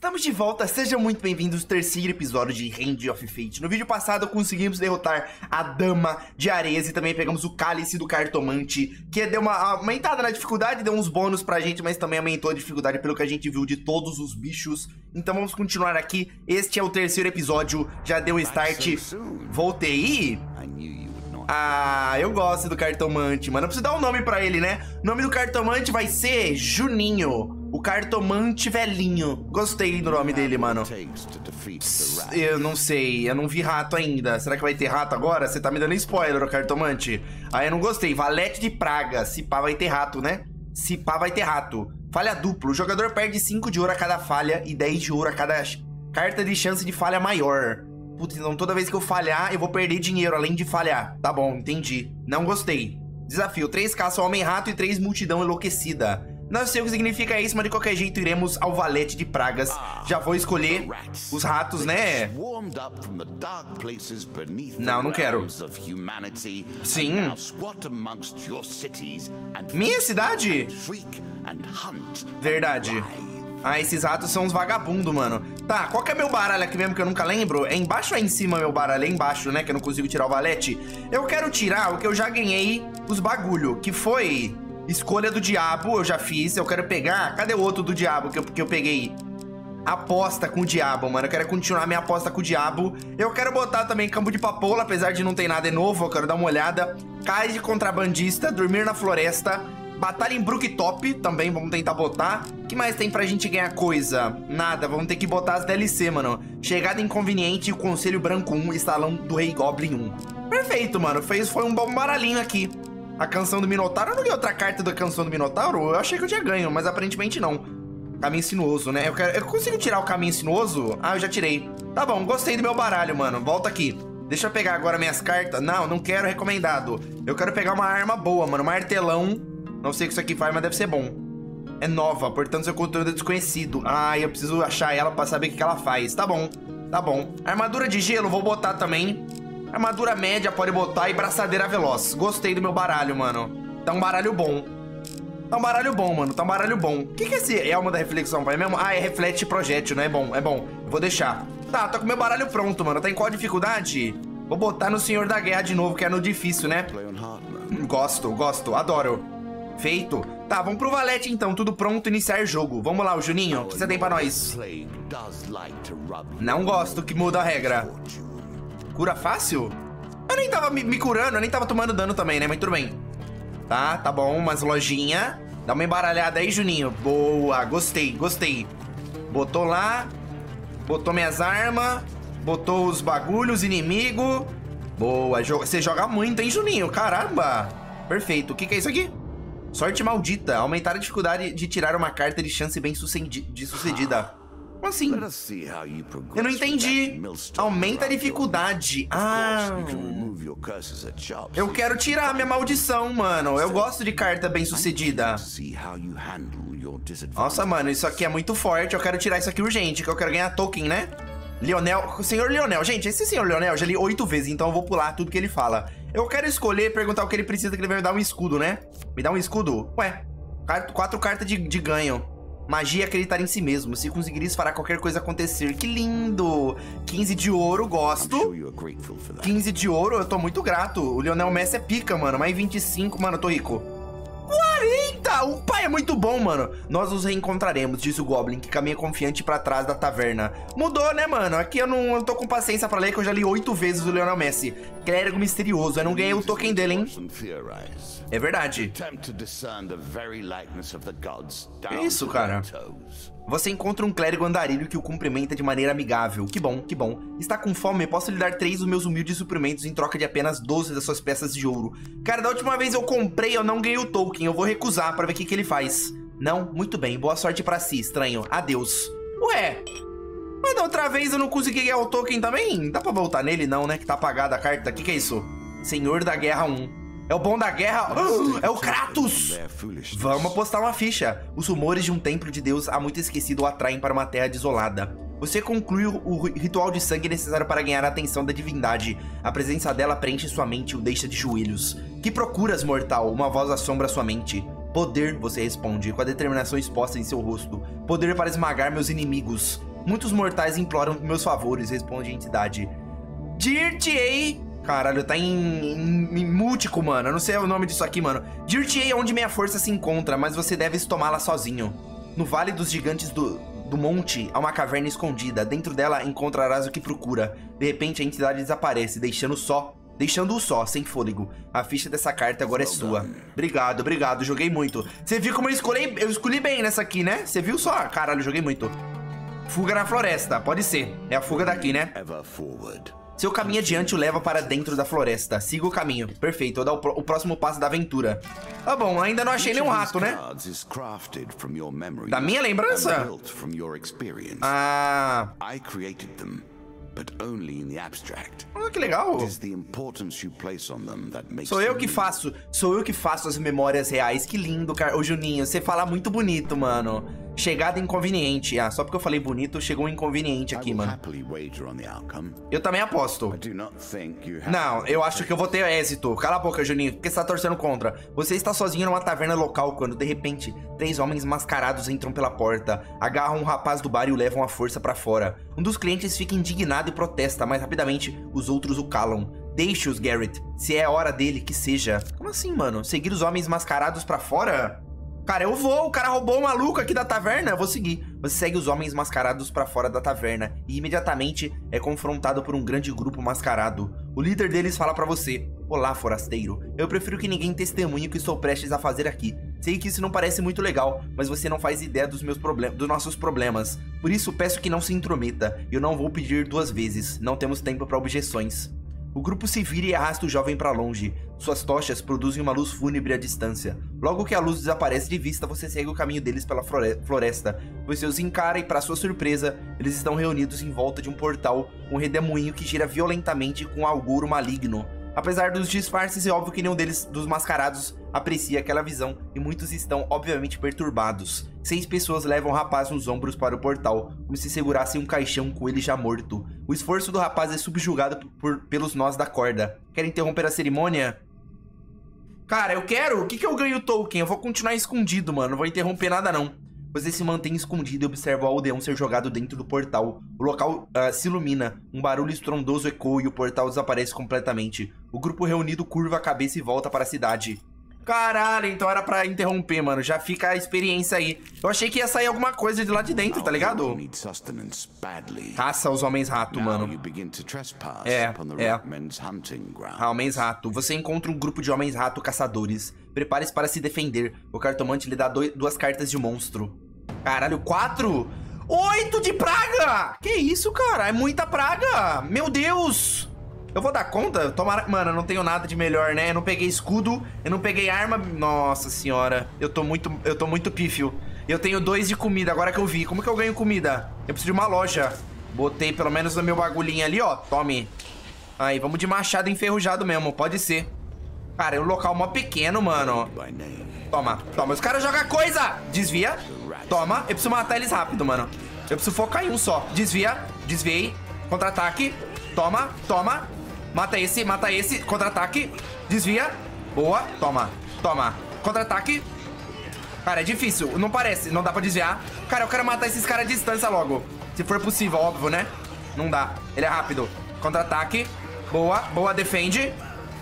Estamos de volta, sejam muito bem-vindos ao terceiro episódio de Hand of Fate. No vídeo passado conseguimos derrotar a Dama de Areias e também pegamos o Cálice do Cartomante, que deu uma aumentada na dificuldade, deu uns bônus pra gente, mas também aumentou a dificuldade pelo que a gente viu de todos os bichos. Então vamos continuar aqui, este é o terceiro episódio, já deu start, voltei. Ah, eu gosto do Cartomante, mano, eu preciso dar um nome pra ele, né? O nome do Cartomante vai ser Juninho. O Cartomante Velhinho. Gostei do nome dele, mano. Eu não sei, eu não vi rato ainda. Será que vai ter rato agora? Você tá me dando spoiler, o Cartomante. Ah, eu não gostei. Valete de Pragas. Se pá vai ter rato, né? Se pá vai ter rato. Falha dupla. O jogador perde 5 de ouro a cada falha e 10 de ouro a cada carta de chance de falha maior. Putz, então toda vez que eu falhar, eu vou perder dinheiro, além de falhar. Tá bom, entendi. Não gostei. Desafio. 3 caça homem-rato e 3 multidão enlouquecida. Não sei o que significa isso, mas de qualquer jeito iremos ao Valete de Pragas. Já vou escolher os ratos, né? Não, não quero. Sim. Minha cidade? Verdade. Ah, esses ratos são uns vagabundos, mano. Tá, qual que é meu baralho aqui mesmo que eu nunca lembro? É embaixo ou é em cima meu baralho? É embaixo, né? Que eu não consigo tirar o valete. Eu quero tirar o que eu já ganhei os bagulho, que foi... Escolha do diabo, eu já fiz, eu quero pegar... Cadê o outro do diabo que eu peguei? Aposta com o diabo, mano, eu quero continuar minha aposta com o diabo. Eu quero botar também campo de papoula, apesar de não ter nada novo, eu quero dar uma olhada. Cais de contrabandista, dormir na floresta, batalha em Brooktop também, vamos tentar botar. O que mais tem pra gente ganhar coisa? Nada, vamos ter que botar as DLC, mano. Chegada inconveniente, o Conselho Branco 1, Estalão do Rei Goblin 1. Perfeito, mano, foi um bom baralhinho aqui. A canção do Minotauro, eu não li outra carta da canção do Minotauro? Eu achei que eu tinha ganho, mas aparentemente não. Caminho sinuoso, né? Eu consigo tirar o caminho sinuoso? Ah, eu já tirei. Tá bom, gostei do meu baralho, mano. Volta aqui. Deixa eu pegar agora minhas cartas. Não, não quero recomendado. Eu quero pegar uma arma boa, mano. Martelão. Não sei o que isso aqui faz, mas deve ser bom. É nova, portanto seu conteúdo é desconhecido. Ah, eu preciso achar ela pra saber o que ela faz. Tá bom, tá bom. Armadura de gelo, vou botar também. Armadura média pode botar e braçadeira veloz. Gostei do meu baralho, mano. Tá um baralho bom. Tá um baralho bom, mano. Tá um baralho bom. O que é esse elmo da reflexão, pai? É mesmo? Ah, é reflete projétil, né? É bom, é bom. Eu vou deixar. Tá, tô com meu baralho pronto, mano. Tá em qual dificuldade? Vou botar no Senhor da Guerra de novo, que é no difícil, né? Gosto, gosto. Adoro. Feito. Tá, vamos pro Valete então. Tudo pronto, iniciar jogo. Vamos lá, o Juninho. O que você tem pra nós? Não gosto que muda a regra. Cura fácil? Eu nem tava me curando, eu nem tava tomando dano também, né? Mas tudo bem. Tá, tá bom, umas lojinha. Dá uma embaralhada aí, Juninho. Boa, gostei, gostei. Botou lá. Botou minhas armas. Botou os bagulhos, inimigo. Boa, você joga muito, hein, Juninho? Caramba. Perfeito, o que é isso aqui? Sorte maldita, aumentar a dificuldade de tirar uma carta de chance bem sucedida. Como assim? Eu não entendi. Aumenta a dificuldade. Ah. Eu quero tirar minha maldição, mano. Eu gosto de carta bem-sucedida. Nossa, mano, isso aqui é muito forte. Eu quero tirar isso aqui urgente, que eu quero ganhar token, né? Lionel. Senhor Lionel. Gente, esse senhor Lionel eu já li 8 vezes, então eu vou pular tudo que ele fala. Eu quero escolher, perguntar o que ele precisa, que ele vai me dar um escudo, né? Me dá um escudo? Ué, 4 cartas de ganho. Magia, acreditar em si mesmo. Se conseguir isso, fará qualquer coisa acontecer. Que lindo! 15 de ouro, gosto. 15 de ouro, eu tô muito grato. O Lionel Messi é pica, mano. Mais 25, mano, eu tô rico. 40! O pai é muito bom, mano. Nós nos reencontraremos, disse o Goblin, que caminha confiante pra trás da taverna. Mudou, né, mano? Aqui eu não tô com paciência pra ler, que eu já li 8 vezes o Lionel Messi. Clérigo misterioso. Eu não ganhei o token dele, hein? É verdade. É isso, cara. Você encontra um clérigo andarilho que o cumprimenta de maneira amigável. Que bom, que bom. Está com fome? Posso lhe dar 3 dos meus humildes suprimentos em troca de apenas 12 das suas peças de ouro. Cara, da última vez eu comprei, eu não ganhei o token. Eu vou recusar pra ver o que ele faz. Não? Muito bem. Boa sorte pra si, estranho. Adeus. Ué? Mas da outra vez eu não consegui ganhar o token também? Dá pra voltar nele não, né? Que tá apagada a carta. O que é isso? Senhor da Guerra 1. É o bom da guerra, é o Kratos! Vamos apostar uma ficha. Os rumores de um templo de Deus há muito esquecido o atraem para uma terra desolada. Você conclui o ritual de sangue necessário para ganhar a atenção da divindade. A presença dela preenche sua mente e o deixa de joelhos. Que procuras, mortal? Uma voz assombra sua mente. Poder, você responde, com a determinação exposta em seu rosto. Poder para esmagar meus inimigos. Muitos mortais imploram meus favores, responde a entidade. Dir-te-ei... Caralho, tá em múltiplo, mano. Eu não sei o nome disso aqui, mano. Dir-te-ei é onde minha força se encontra, mas você deve tomá-la sozinho. No Vale dos Gigantes do Monte, há uma caverna escondida. Dentro dela encontrarás o que procura. De repente, a entidade desaparece, deixando-o só, sem fôlego. A ficha dessa carta agora é sua. Obrigado, obrigado. Joguei muito. Você viu como eu escolhi bem nessa aqui, né? Você viu só? Caralho, joguei muito. Fuga na floresta. Pode ser. É a fuga daqui, né? Seu caminho adiante o leva para dentro da floresta. Siga o caminho. Perfeito. Vou dar o próximo passo da aventura. Tá bom, ainda não achei nenhum rato, né? Da minha lembrança? Ah... Oh, que legal! Sou eu que faço as memórias reais. Que lindo, cara. Ô, Juninho, você fala muito bonito, mano. Chegada inconveniente. Ah, só porque eu falei bonito, chegou um inconveniente aqui, mano. Eu também aposto. Não, eu acho que eu vou ter êxito. Cala a boca, Juninho, porque você tá torcendo contra. Você está sozinho numa taverna local quando, de repente, 3 homens mascarados entram pela porta, agarram um rapaz do bar e o levam à força pra fora. Um dos clientes fica indignado e protesta, mas rapidamente os outros o calam. Deixe-os, Garrett. Se é a hora dele, que seja. Como assim, mano? Seguir os homens mascarados pra fora? Cara, eu vou, o cara roubou o maluco aqui da taverna, eu vou seguir. Você segue os homens mascarados pra fora da taverna e imediatamente é confrontado por um grande grupo mascarado. O líder deles fala pra você: olá, forasteiro, eu prefiro que ninguém testemunhe o que estou prestes a fazer aqui. Sei que isso não parece muito legal, mas você não faz ideia dos nossos problemas. Por isso peço que não se intrometa, eu não vou pedir 2 vezes, não temos tempo pra objeções. O grupo se vira e arrasta o jovem pra longe. Suas tochas produzem uma luz fúnebre à distância. Logo que a luz desaparece de vista, você segue o caminho deles pela floresta. Você os encara e, para sua surpresa, eles estão reunidos em volta de um portal, um redemoinho que gira violentamente com um augur maligno. Apesar dos disfarces, é óbvio que nenhum dos mascarados aprecia aquela visão e muitos estão, obviamente, perturbados. 6 pessoas levam o rapaz nos ombros para o portal, como se segurassem um caixão com ele já morto. O esforço do rapaz é subjugado pelos nós da corda. Quer interromper a cerimônia? Cara, eu quero! O que eu ganho, Tolkien? Eu vou continuar escondido, mano. Não vou interromper nada, não. Você se mantém escondido e observa o aldeão ser jogado dentro do portal. O local se ilumina, um barulho estrondoso ecoa e o portal desaparece completamente. O grupo reunido curva a cabeça e volta para a cidade. Caralho, então era pra interromper, mano. Já fica a experiência aí. Eu achei que ia sair alguma coisa de lá de dentro, tá ligado? Caça os homens-rato, mano. Homens-rato. Você encontra um grupo de homens-rato caçadores. Prepare-se para se defender. O cartomante lhe dá 2 cartas de monstro. Caralho, 4? 8 de praga! Que isso, cara? É muita praga! Meu Deus! Eu vou dar conta? Tomara... Mano, eu não tenho nada de melhor, né? Eu não peguei escudo, eu não peguei arma... Nossa senhora, eu tô muito pífio. Eu tenho 2 de comida, agora que eu vi. Como que eu ganho comida? Eu preciso de uma loja. Botei pelo menos no meu bagulhinho ali, ó. Tome. Aí, vamos de machado enferrujado mesmo, pode ser. Cara, é um local mó pequeno, mano. Toma, toma. Os caras jogam coisa! Desvia. Toma. Eu preciso matar eles rápido, mano. Eu preciso focar em um só. Desvia. Desviei. Contra-ataque. Toma, toma. Mata esse, contra-ataque. Desvia, boa, toma. Toma, contra-ataque. Cara, é difícil, não parece, não dá pra desviar. Cara, eu quero matar esses caras à distância logo. Se for possível, óbvio, né? Não dá, ele é rápido. Contra-ataque, boa, boa, defende.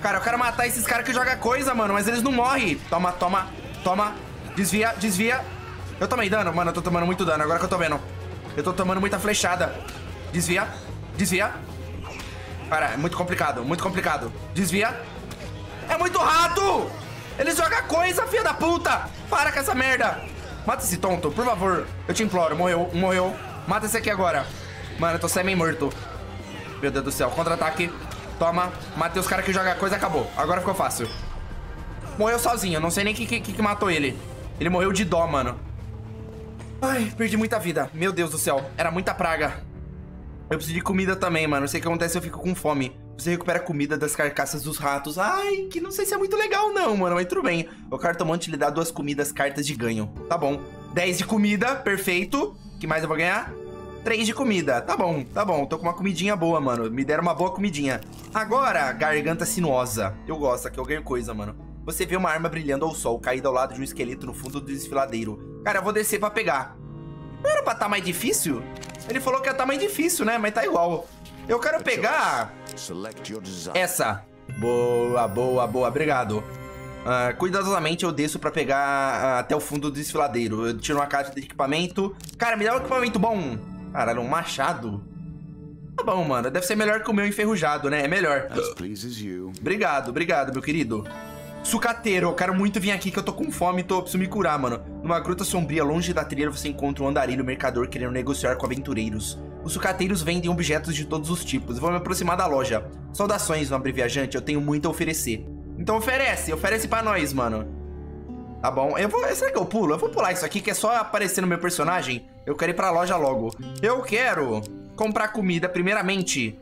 Cara, eu quero matar esses caras que jogam coisa, mano. Mas eles não morrem. Toma, toma, toma. Desvia, desvia. Eu tomei dano, mano, eu tô tomando muito dano. Agora que eu tô vendo, eu tô tomando muita flechada. Desvia, desvia. Cara, é muito complicado, muito complicado. Desvia. É muito rato! Ele joga coisa, filha da puta! Para com essa merda! Mata esse tonto, por favor. Eu te imploro. Morreu, morreu. Mata esse aqui agora. Mano, eu tô semi-morto. Meu Deus do céu. Contra-ataque. Toma. Matei os caras que jogam coisa, acabou. Agora ficou fácil. Morreu sozinho. Não sei nem que matou ele. Ele morreu de dó, mano. Ai, perdi muita vida. Meu Deus do céu. Era muita praga. Eu preciso de comida também, mano. Não sei o que acontece, eu fico com fome. Você recupera a comida das carcaças dos ratos. Ai, que não sei se é muito legal não, mano. Mas tudo bem. O cartomante lhe dá 2 comidas, cartas de ganho. Tá bom. 10 de comida, perfeito. O que mais eu vou ganhar? 3 de comida. Tá bom, tá bom. Tô com uma comidinha boa, mano. Me deram uma boa comidinha. Agora, garganta sinuosa. Eu gosto, aqui eu ganho coisa, mano. Você vê uma arma brilhando ao sol, caída ao lado de um esqueleto no fundo do desfiladeiro. Cara, eu vou descer pra pegar. Não era pra tá mais difícil? Ele falou que ia tá mais difícil, né? Mas tá igual. Eu quero pegar essa. Boa, boa, boa. Obrigado. Cuidadosamente eu desço pra pegar até o fundo do desfiladeiro. Eu tiro uma caixa de equipamento. Cara, me dá um equipamento bom. Caralho, um machado. Tá bom, mano. Deve ser melhor que o meu enferrujado, né? É melhor. Obrigado, obrigado, meu querido. Sucateiro, eu quero muito vir aqui que eu tô com fome, então eu preciso me curar, mano. Numa gruta sombria, longe da trilha, você encontra um andarilho mercador querendo negociar com aventureiros. Os sucateiros vendem objetos de todos os tipos. Vou me aproximar da loja. Saudações, nobre viajante, eu tenho muito a oferecer. Então oferece pra nós, mano. Tá bom, eu vou... Será que eu pulo? Eu vou pular isso aqui, que é só aparecer no meu personagem. Eu quero ir pra loja logo. Eu quero comprar comida primeiramente.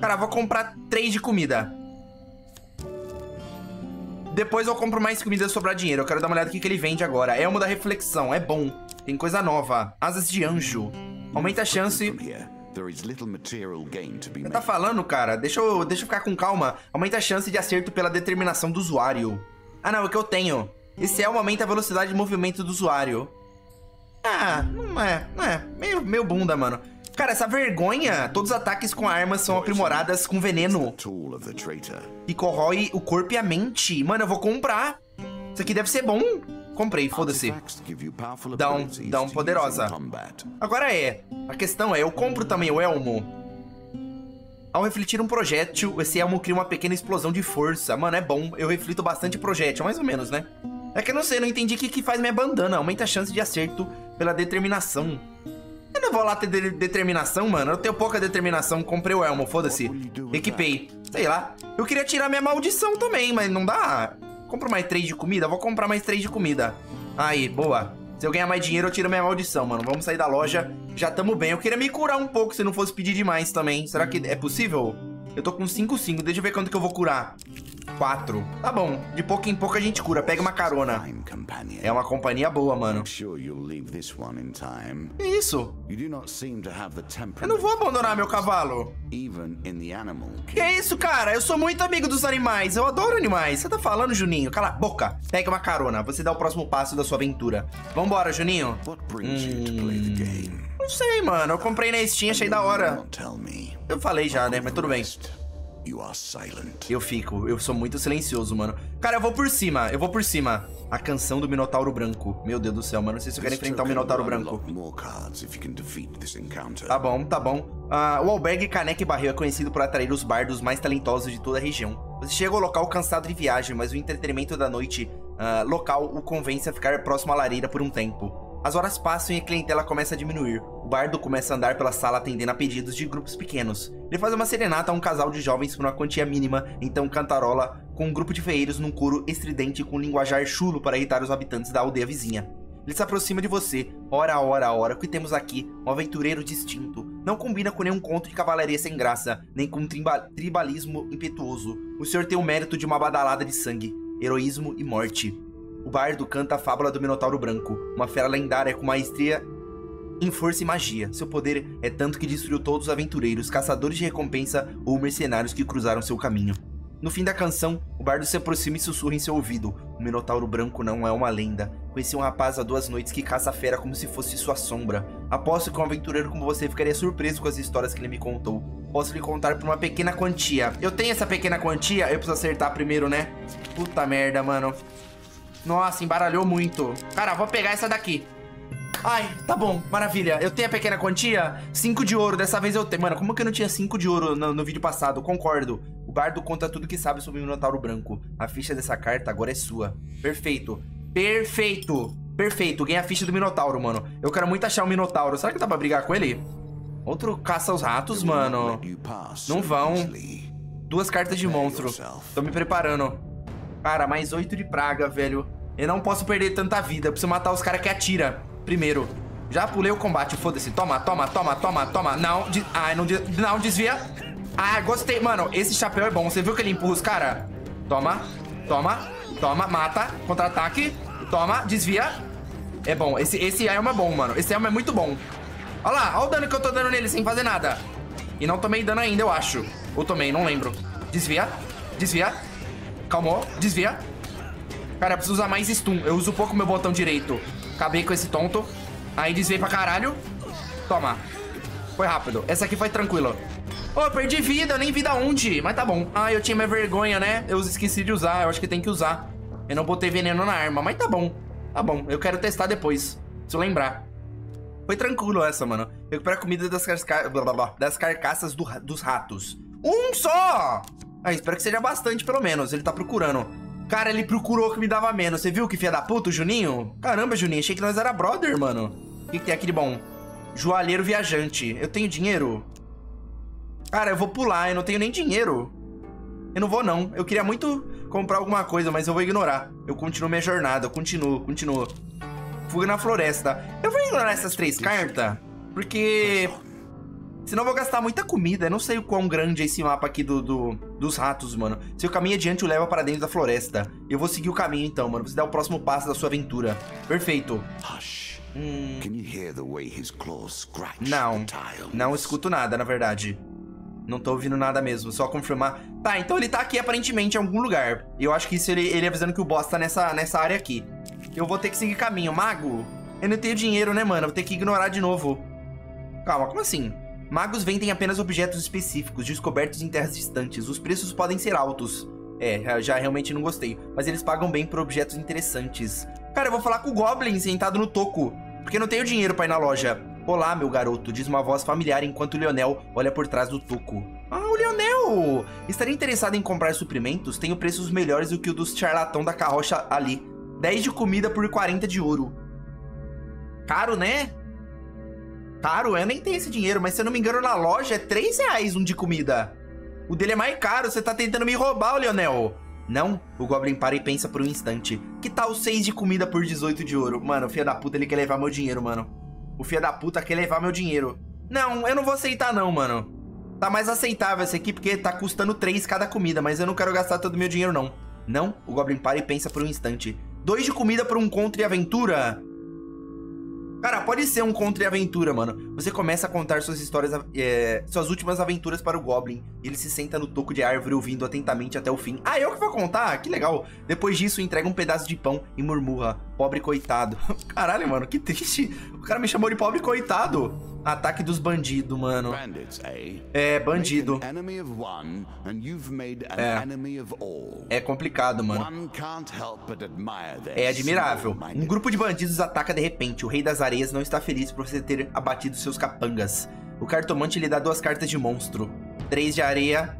Cara, vou comprar 3 de comida. Depois eu compro mais comida se sobrar dinheiro. Eu quero dar uma olhada no que ele vende agora. Elmo da reflexão, é bom. Tem coisa nova. Asas de anjo. Aumenta a chance... Você tá falando, cara? Deixa eu ficar com calma. Aumenta a chance de acerto pela determinação do usuário. Ah, não, é o que eu tenho. Esse elmo aumenta a velocidade de movimento do usuário. Ah, não é. Meio bunda, mano. Cara, essa vergonha. Todos os ataques com armas são aprimoradas com veneno. E corrói o corpo e a mente. Mano, eu vou comprar. Isso aqui deve ser bom. Comprei, foda-se. Dá um poderosa. Agora é. A questão é, eu compro também o elmo. Ao refletir um projétil, esse elmo cria uma pequena explosão de força. Mano, é bom. Eu reflito bastante projétil, mais ou menos, né? É que eu não sei, não entendi o que faz minha bandana. Aumenta a chance de acerto pela determinação. Eu não vou lá ter determinação, mano. Eu tenho pouca determinação. Comprei o elmo, foda-se. Equipei. Sei lá. Eu queria tirar minha maldição também, mas não dá. Compro mais 3 de comida? Vou comprar mais 3 de comida. Aí, boa. Se eu ganhar mais dinheiro, eu tiro minha maldição, mano. Vamos sair da loja. Já tamo bem. Eu queria me curar um pouco se não fosse pedir demais também. Será que é possível? Eu tô com 5,5. Deixa eu ver quanto que eu vou curar. 4. Tá bom. De pouco em pouco a gente cura. Pega uma carona. É uma companhia boa, mano. Que isso? Eu não vou abandonar meu cavalo. Que é isso, cara? Eu sou muito amigo dos animais. Eu adoro animais. Você tá falando, Juninho? Cala a boca. Pega uma carona. Você dá o próximo passo da sua aventura. Vambora, Juninho. Não sei, mano. Eu comprei na Steam, achei da hora. Eu falei já, né? Mas tudo bem. Eu sou muito silencioso, mano. Cara, eu vou por cima. A canção do Minotauro Branco. Meu Deus do céu, mano, não sei se eu quero enfrentar o Minotauro Branco. Tá bom. O albergue Caneca e Barril é conhecido por atrair os bardos mais talentosos de toda a região. Você chega ao local cansado de viagem, mas o entretenimento da noite local o convence a ficar próximo à lareira por um tempo. As horas passam e a clientela começa a diminuir. O bardo começa a andar pela sala atendendo a pedidos de grupos pequenos. Ele faz uma serenata a um casal de jovens por uma quantia mínima, então cantarola com um grupo de ferreiros num coro estridente com um linguajar chulo para irritar os habitantes da aldeia vizinha. Ele se aproxima de você, ora, o que temos aqui? Um aventureiro distinto. Não combina com nenhum conto de cavalaria sem graça, nem com um tribalismo impetuoso. O senhor tem o mérito de uma badalada de sangue, heroísmo e morte. O bardo canta a fábula do Minotauro Branco, uma fera lendária com maestria em força e magia. Seu poder é tanto que destruiu todos os aventureiros, caçadores de recompensa ou mercenários que cruzaram seu caminho. No fim da canção, o bardo se aproxima e sussurra em seu ouvido. O Minotauro Branco não é uma lenda. Conheci um rapaz há 2 noites que caça a fera como se fosse sua sombra. Aposto que um aventureiro como você ficaria surpreso com as histórias que ele me contou. Posso lhe contar por uma pequena quantia. Eu tenho essa pequena quantia? Eu preciso acertar primeiro, né? Puta merda, mano. Nossa, embaralhou muito. Cara, vou pegar essa daqui. Ai, tá bom, maravilha. Eu tenho a pequena quantia? 5 de ouro, dessa vez eu tenho. Mano, como que eu não tinha 5 de ouro no vídeo passado? Concordo. O bardo conta tudo que sabe sobre o Minotauro Branco. A ficha dessa carta agora é sua. Perfeito. Ganhei a ficha do Minotauro, mano. Eu quero muito achar o Minotauro. Será que dá pra brigar com ele? Outro caça aos ratos, mano. Não vão. 2 cartas de monstro. Tô me preparando. Cara, mais 8 de praga, velho. Eu não posso perder tanta vida. Eu preciso matar os caras que atiram primeiro. Já pulei o combate, foda-se. Toma. Não desvia. Ah, gostei. Mano, esse chapéu é bom. Você viu que ele empurra os caras? Toma. Mata. Contra-ataque. Toma. Desvia. É bom. Esse arma é bom, mano. Esse arma é muito bom. Olha lá. Olha o dano que eu tô dando nele sem fazer nada. E não tomei dano ainda, eu acho. Ou tomei, não lembro. Desvia. Calmou, desvia. Cara, eu preciso usar mais stun. Eu uso pouco meu botão direito. Acabei com esse tonto. Aí desviei pra caralho. Toma. Foi rápido. Essa aqui foi tranquila. Ô, perdi vida. Nem vida onde? Mas tá bom. Ah, eu tinha minha vergonha, né? Eu esqueci de usar. Eu acho que tem que usar. Eu não botei veneno na arma. Mas tá bom. Tá bom. Eu quero testar depois. Preciso lembrar. Foi tranquilo essa, mano. Recuperar comida das carcaças dos ratos. Um só! Ah, espero que seja bastante, pelo menos. Ele tá procurando. Cara, ele procurou que me dava menos. Você viu que filha da puta, o Juninho? Caramba, Juninho. Achei que nós era brother, mano. O que tem aqui de bom? Joalheiro viajante. Eu tenho dinheiro? Cara, eu vou pular. Eu não tenho nem dinheiro. Eu não vou, não. Eu queria muito comprar alguma coisa, mas eu vou ignorar. Eu continuo minha jornada. Eu continuo. Fuga na floresta. Eu vou ignorar essas três cartas, porque senão eu vou gastar muita comida. Eu não sei o quão grande é esse mapa aqui dos ratos, mano. Se o caminho adiante o leva para dentro da floresta. Eu vou seguir o caminho então, mano. Você dá o próximo passo da sua aventura. Perfeito. Não. Não escuto nada, na verdade. Não tô ouvindo nada mesmo, só confirmar. Tá, então ele tá aqui aparentemente em algum lugar. Eu acho que isso ele avisando que o boss tá nessa área aqui. Eu vou ter que seguir caminho. Mago? Eu não tenho dinheiro, né, mano? Eu vou ter que ignorar de novo. Calma, como assim? Magos vendem apenas objetos específicos, descobertos em terras distantes. Os preços podem ser altos. É, já realmente não gostei. Mas eles pagam bem por objetos interessantes. Cara, eu vou falar com o Goblin sentado no toco, porque eu não tenho dinheiro pra ir na loja. Olá, meu garoto, diz uma voz familiar enquanto o Lionel olha por trás do toco. Ah, o Lionel! Estaria interessado em comprar suprimentos? Tenho preços melhores do que o dos charlatão da carroça ali. 10 de comida por 40 de ouro. Caro, né? Caro? Eu nem tenho esse dinheiro, mas se eu não me engano na loja é 3 reais um de comida. O dele é mais caro, você tá tentando me roubar, Lionel. Não? O Goblin para e pensa por um instante. Que tal 6 de comida por 18 de ouro? Mano, o filho da puta, ele quer levar meu dinheiro, mano. O filho da puta quer levar meu dinheiro. Não, eu não vou aceitar não, mano. Tá mais aceitável essa aqui, porque tá custando 3 cada comida, mas eu não quero gastar todo o meu dinheiro, não. Não? O Goblin para e pensa por um instante. 2 de comida por um contra e aventura? Cara, pode ser um contra e aventura, mano. Você começa a contar suas histórias, suas últimas aventuras para o Goblin. Ele se senta no toco de árvore ouvindo atentamente até o fim. Ah, eu que vou contar? Que legal. Depois disso, entrega um pedaço de pão e murmurra. Pobre coitado. Caralho, mano, que triste. O cara me chamou de pobre coitado. Ataque dos bandidos, mano. É, bandido. É complicado, mano. É admirável. Um grupo de bandidos ataca de repente. O Rei das Areias não está feliz por você ter abatido seus capangas. O cartomante lhe dá 2 cartas de monstro. 3 de areia.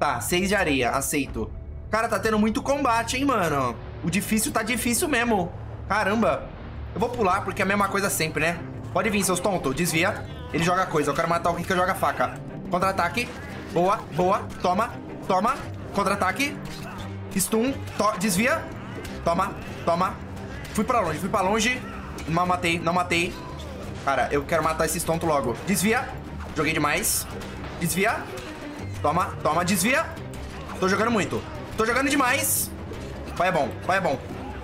Tá, 6 de areia. Aceito. Cara, tá tendo muito combate, hein, mano. O difícil tá difícil mesmo. Caramba. Eu vou pular porque é a mesma coisa sempre, né? Pode vir, seus tontos. Desvia. Ele joga coisa. Eu quero matar o que joga faca. Contra-ataque. Boa, boa. Toma, toma. Contra-ataque. Stun. Desvia. Toma, toma. Fui pra longe, fui pra longe. Não matei, não matei. Cara, eu quero matar esses tontos logo. Desvia. Joguei demais. Desvia. Toma, toma. Desvia. Tô jogando muito. Tô jogando demais. Pai é bom, pai é bom.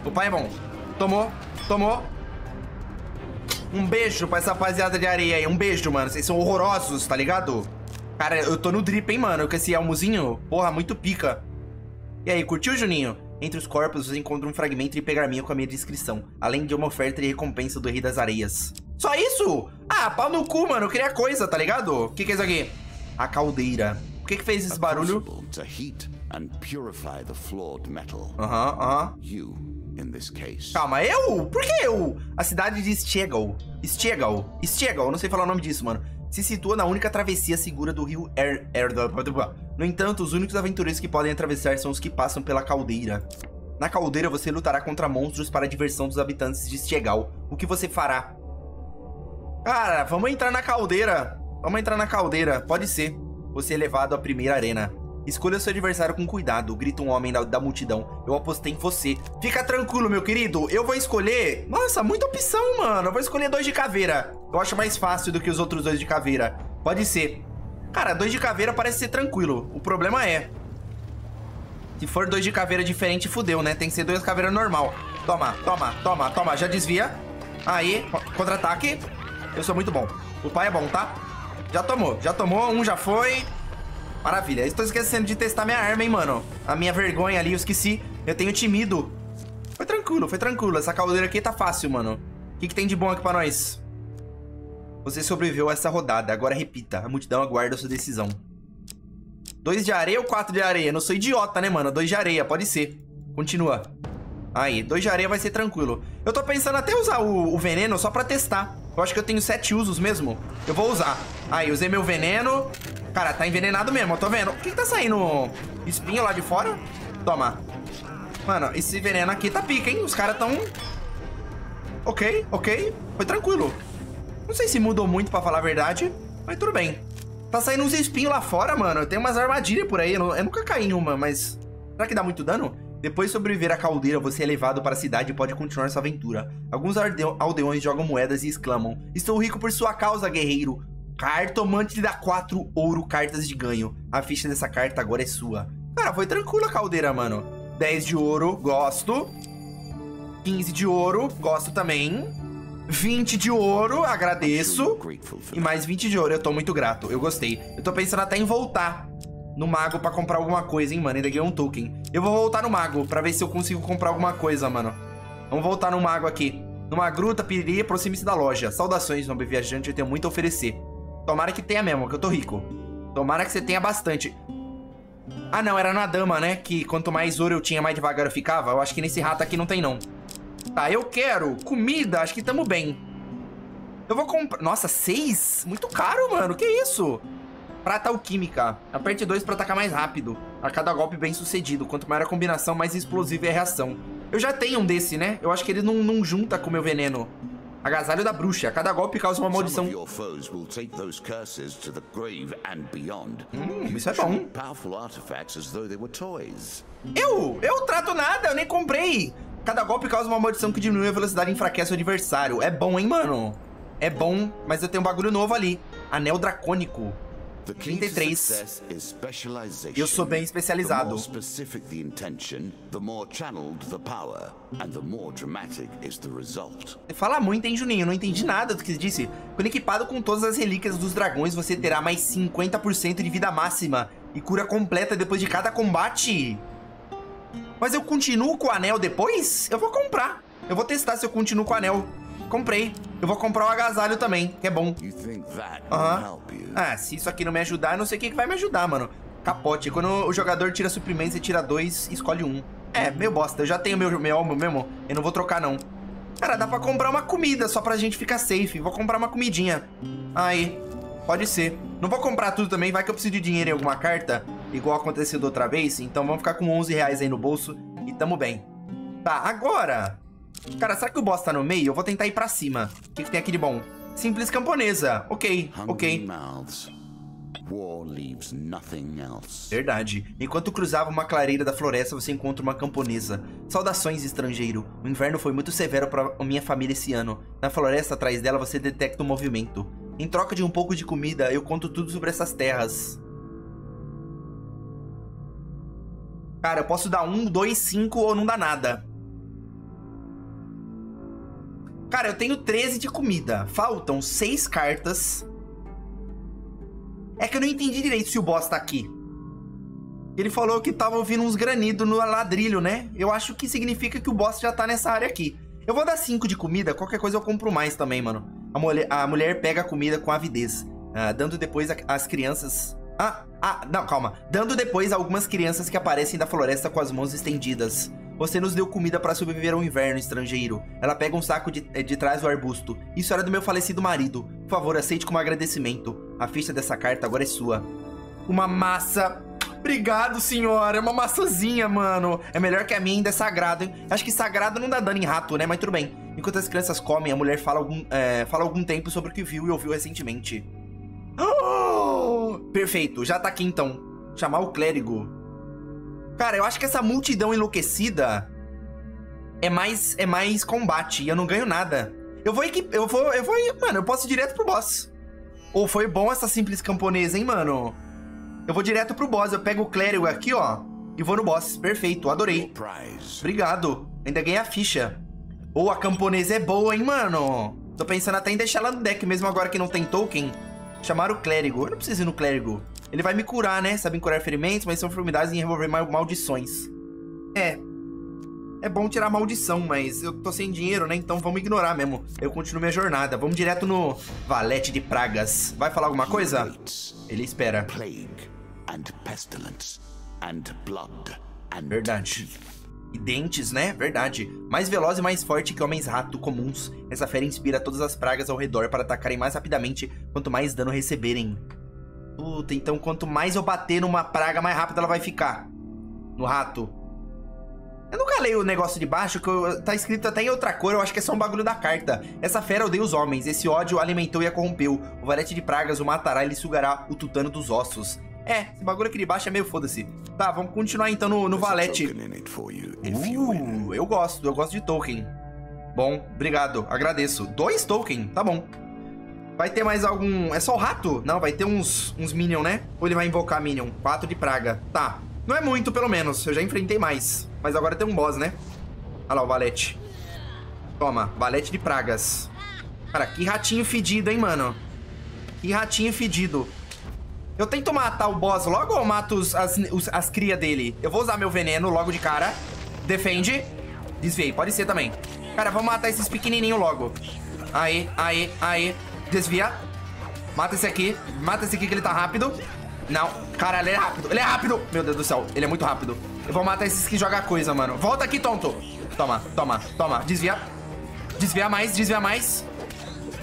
O pai é bom. Tomou, tomou. Um beijo pra essa rapaziada de areia aí. Um beijo, mano. Vocês são horrorosos, tá ligado? Cara, eu tô no drip, hein, mano. Com esse almozinho. Porra, muito pica. E aí, curtiu, Juninho? Entre os corpos, você encontra um fragmento de pergaminho com a minha descrição. Além de uma oferta de recompensa do Rei das Areias. Só isso? Ah, pau no cu, mano. Eu queria coisa, tá ligado? O que que é isso aqui? A caldeira. O que que fez esse barulho? Calma, eu? Por que eu? A cidade de Stygal, eu não sei falar o nome disso, mano. Se situa na única travessia segura do rio No entanto, os únicos aventureiros que podem atravessar são os que passam pela caldeira. Na caldeira, você lutará contra monstros para a diversão dos habitantes de Stygal. O que você fará? Cara, vamos entrar na caldeira. Vamos entrar na caldeira, pode ser. Você é levado à primeira arena. Escolha seu adversário com cuidado, grita um homem da multidão. Eu apostei em você. Fica tranquilo, meu querido. Eu vou escolher... Nossa, muita opção, mano. Eu vou escolher 2 de caveira. Eu acho mais fácil do que os outros 2 de caveira. Pode ser. Cara, 2 de caveira parece ser tranquilo. O problema é... Se for 2 de caveira diferente, fudeu, né? Tem que ser 2 caveiras normal. Toma, toma, toma, toma. Já desvia. Aí, contra-ataque. Eu sou muito bom. O pai é bom, tá? Já tomou, já tomou. Um já foi... Maravilha, estou esquecendo de testar minha arma, hein, mano. A minha vergonha ali, eu esqueci. Eu tenho timido. Foi tranquilo, foi tranquilo. Essa caldeira aqui tá fácil, mano. O que que tem de bom aqui pra nós? Você sobreviveu a essa rodada. Agora repita. A multidão aguarda a sua decisão. 2 de areia ou 4 de areia? Não sou idiota, né, mano? 2 de areia. Pode ser. Continua. Aí, 2 de areia vai ser tranquilo. Eu tô pensando até usar o veneno só pra testar. Eu acho que eu tenho 7 usos mesmo. Eu vou usar. Aí, usei meu veneno. Cara, tá envenenado mesmo, eu tô vendo. O que que tá saindo? Espinho lá de fora? Toma. Mano, esse veneno aqui tá pica, hein? Os caras tão... Ok, ok. Foi tranquilo. Não sei se mudou muito, pra falar a verdade. Mas tudo bem. Tá saindo uns espinhos lá fora, mano. Tem umas armadilhas por aí. Eu nunca caí em uma, mas... Será que dá muito dano? Depois de sobreviver à caldeira, você é levado para a cidade e pode continuar sua aventura. Alguns aldeões jogam moedas e exclamam: estou rico por sua causa, guerreiro. Cartomante te dá 4 ouro, cartas de ganho. A ficha dessa carta agora é sua. Cara, foi tranquila a caldeira, mano. 10 de ouro, gosto. 15 de ouro, gosto também. 20 de ouro, agradeço. E mais 20 de ouro, eu tô muito grato, eu gostei. Eu tô pensando até em voltar no mago pra comprar alguma coisa, hein, mano. Ainda ganhei um token. Eu vou voltar no mago pra ver se eu consigo comprar alguma coisa, mano. Vamos voltar no mago aqui. Numa gruta, piriri, aproxime-se da loja. Saudações, nobre viajante, eu tenho muito a oferecer. Tomara que tenha mesmo, que eu tô rico. Tomara que você tenha bastante. Ah, não, era na dama, né? Que quanto mais ouro eu tinha, mais devagar eu ficava. Eu acho que nesse rato aqui não tem, não. Tá, eu quero comida, acho que tamo bem. Eu vou comprar... Nossa, 6? Muito caro, mano, que isso? Prata alquímica. Aperte 2 pra atacar mais rápido. A cada golpe bem sucedido. Quanto maior a combinação, mais explosiva é a reação. Eu já tenho um desse, né? Eu acho que ele não junta com o meu veneno. Agasalho da bruxa. A cada golpe causa uma maldição. Isso é bom. Eu trato nada, eu nem comprei. Cada golpe causa uma maldição que diminui a velocidade e enfraquece o adversário. É bom, hein, mano? É bom, mas eu tenho um bagulho novo ali. Anel dracônico. 33. Eu sou bem especializado. Você fala muito, hein, Juninho? Eu não entendi nada do que você disse. Quando equipado com todas as relíquias dos dragões, você terá mais 50% de vida máxima e cura completa depois de cada combate. Mas eu continuo com o anel depois? Eu vou comprar. Eu vou testar se eu continuo com o anel. Comprei. Eu vou comprar o agasalho também, que é bom. Ah, se isso aqui não me ajudar, eu não sei o que vai me ajudar, mano. Capote. Quando o jogador tira suprimentos, você tira 2 e escolhe 1. É, meio bosta. Eu já tenho meu mesmo. Eu não vou trocar, não. Cara, dá pra comprar uma comida só pra gente ficar safe. Vou comprar uma comidinha. Aí. Pode ser. Não vou comprar tudo também. Vai que eu preciso de dinheiro em alguma carta, igual aconteceu da outra vez. Então vamos ficar com 11 reais aí no bolso e tamo bem. Tá, agora... Cara, será que o boss tá no meio? Eu vou tentar ir pra cima. O que que tem aqui de bom? Simples camponesa. Ok, ok. Verdade. Enquanto cruzava uma clareira da floresta, você encontra uma camponesa. Saudações, estrangeiro. O inverno foi muito severo pra minha família esse ano. Na floresta atrás dela, você detecta um movimento. Em troca de um pouco de comida, eu conto tudo sobre essas terras. Cara, eu posso dar 1, 2, 5 ou não dá nada. Cara, eu tenho 13 de comida. Faltam 6 cartas. É que eu não entendi direito se o boss tá aqui. Ele falou que tava ouvindo uns granidos no ladrilho, né? Eu acho que significa que o boss já tá nessa área aqui. Eu vou dar 5 de comida. Qualquer coisa eu compro mais também, mano. A mulher pega a comida com avidez. Dando depois as crianças... não, calma. Dando depois algumas crianças que aparecem da floresta com as mãos estendidas. Você nos deu comida para sobreviver ao inverno, estrangeiro. Ela pega um saco de trás do arbusto. Isso era do meu falecido marido. Por favor, aceite como agradecimento. A ficha dessa carta agora é sua. Uma massa. Obrigado, senhora. É uma maçãzinha, mano. É melhor que a minha, ainda é sagrado, hein? Acho que sagrado não dá dano em rato, né? Mas tudo bem. Enquanto as crianças comem, a mulher fala algum tempo sobre o que viu e ouviu recentemente. Oh! Perfeito. Já tá aqui, então. Chamar o clérigo. Cara, eu acho que essa multidão enlouquecida é mais combate. E eu não ganho nada. Mano, eu posso ir direto pro boss. Ou foi bom essa simples camponesa, hein, mano? Eu vou direto pro boss. Eu pego o clérigo aqui, ó. E vou no boss. Perfeito, adorei. Obrigado. Ainda ganhei a ficha. Ou a camponesa é boa, hein, mano? Tô pensando até em deixar ela no deck, mesmo agora que não tem token. Chamar o clérigo. Eu não preciso ir no clérigo. Ele vai me curar, né? Sabe curar ferimentos, mas são enfermidades e remover maldições. É. É bom tirar maldição, mas eu tô sem dinheiro, né? Então vamos ignorar mesmo. Eu continuo minha jornada. Vamos direto no Valete de Pragas. Vai falar alguma coisa? Ele espera. Verdade. E dentes, né? Verdade. Mais veloz e mais forte que homens-rato comuns, essa fera inspira todas as pragas ao redor para atacarem mais rapidamente quanto mais dano receberem. Puta, então quanto mais eu bater numa praga, mais rápido ela vai ficar. No rato. Eu nunca leio o negócio de baixo, que tá escrito até em outra cor, eu acho que é só um bagulho da carta. Essa fera odeia os homens, esse ódio alimentou e a corrompeu. O Valete de Pragas o matará e lhe sugará o tutano dos ossos. É, esse bagulho aqui de baixo é meio foda-se. Tá, vamos continuar então no Valete. Eu gosto de token. Bom, obrigado, agradeço. 2 token, tá bom. Vai ter mais algum... É só o rato? Não, vai ter uns minion, né? Ou ele vai invocar minion? 4 de praga, tá. Não é muito, pelo menos. Eu já enfrentei mais. Mas agora tem um boss, né? Olha lá o Valete. Toma, Valete de Pragas. Cara, que ratinho fedido, hein, mano? Que ratinho fedido. Eu tento matar o boss logo ou mato as cria dele? Eu vou usar meu veneno logo de cara. Defende. Desviei, pode ser também. Cara, vamos matar esses pequenininhos logo. Aí. Desvia. Mata esse aqui. Mata esse aqui que ele tá rápido. Não, caralho, ele é rápido, Meu Deus do céu, ele é muito rápido. Eu vou matar esses que jogam coisa, mano. Volta aqui, tonto. Toma. Desvia. Desvia mais.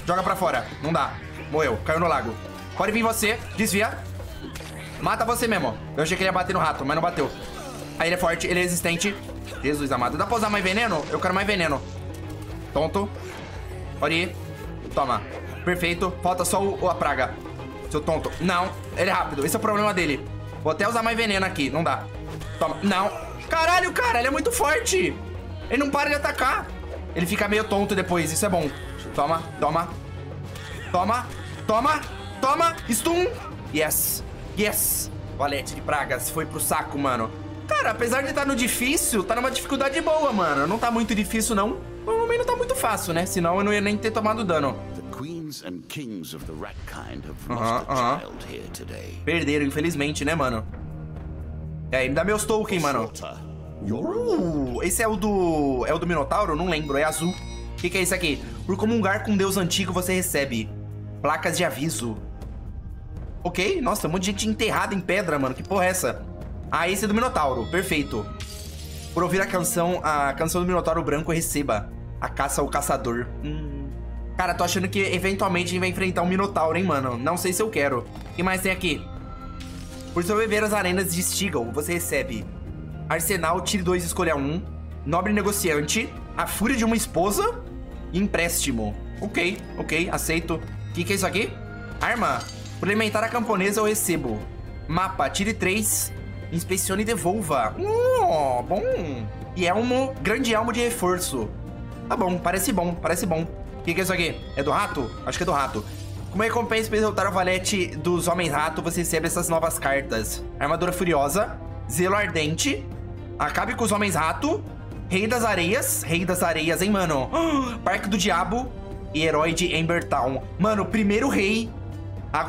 Joga pra fora. Não dá. Morreu, caiu no lago. Pode vir você, desvia. Mata você mesmo. Eu achei que ele ia bater no rato, mas não bateu. Aí ele é forte, ele é resistente. Jesus amado, dá pra usar mais veneno? Eu quero mais veneno. Tonto. Pode ir. Toma. Perfeito, falta só a praga. Seu tonto. Não, ele é rápido. Esse é o problema dele. Vou até usar mais veneno aqui. Não dá. Toma. Não. Caralho, cara. Ele é muito forte. Ele não para de atacar. Ele fica meio tonto depois. Isso é bom. Toma. Stun. Yes. Valete de pragas foi pro saco, mano. Cara, apesar de estar no difícil, tá numa dificuldade boa, mano. Não tá muito difícil, não. Mas também não tá muito fácil, né? Senão eu não ia nem ter tomado dano. Perderam, infelizmente, né, mano? É, me dá meus tokens, mano. Esse é o do... É o do Minotauro? Não lembro, é azul. O que é isso aqui? Por comungar com um deus antigo, você recebe placas de aviso. Ok, nossa, um monte de gente enterrada em pedra, mano. Que porra é essa? Ah, esse é do Minotauro, perfeito. Por ouvir a canção do Minotauro Branco, receba a caça ao caçador. Cara, tô achando que eventualmente a gente vai enfrentar um Minotauro, hein, mano? Não sei se eu quero. O que mais tem aqui? Por sobreviver as arenas de Stygal, você recebe Arsenal, tire 2, escolha 1, Nobre Negociante, a Fúria de uma Esposa e Empréstimo. Ok, aceito. O que é isso aqui? Arma. Por alimentar a camponesa, eu recebo Mapa, tire 3, inspecione e devolva. Bom. E elmo, grande elmo de reforço. Tá bom, parece bom. O que é isso aqui? É do rato? Acho que é do rato. Como recompensa por derrotar o valete dos homens-rato, você recebe essas novas cartas. Armadura Furiosa, Zelo Ardente, Acabe com os Homens-Rato, Rei das Areias, hein, mano? Parque do Diabo e Herói de Embertown. Mano, primeiro rei. Até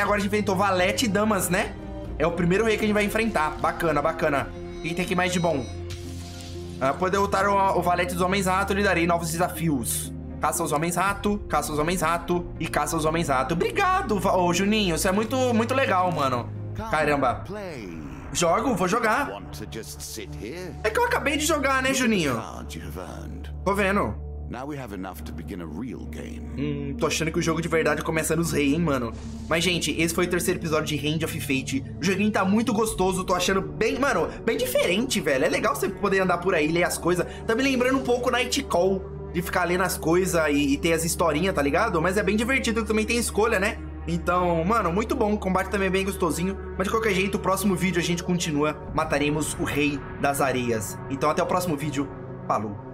agora a gente enfrentou Valete e Damas, né? É o primeiro rei que a gente vai enfrentar. Bacana. E tem aqui mais de bom. Por derrotar o valete dos Homens-Rato, lhe darei novos desafios. Caça os homens-rato. Obrigado, Juninho. Isso é muito legal, mano. Caramba. Vou jogar. É que eu acabei de jogar, né, Juninho? Tô vendo. Tô achando que o jogo de verdade começa nos reis, hein, mano? Mas, gente, esse foi o terceiro episódio de Hand of Fate. O joguinho tá muito gostoso, tô achando bem diferente, velho. É legal você poder andar por aí, ler as coisas. Tá me lembrando um pouco Night Call. De ficar lendo as coisas e ter as historinhas, tá ligado? Mas é bem divertido, também tem escolha, né? Então, mano, muito bom. O combate também é bem gostosinho. Mas de qualquer jeito, o próximo vídeo a gente continua. Mataremos o Rei das Areias. Então até o próximo vídeo. Falou!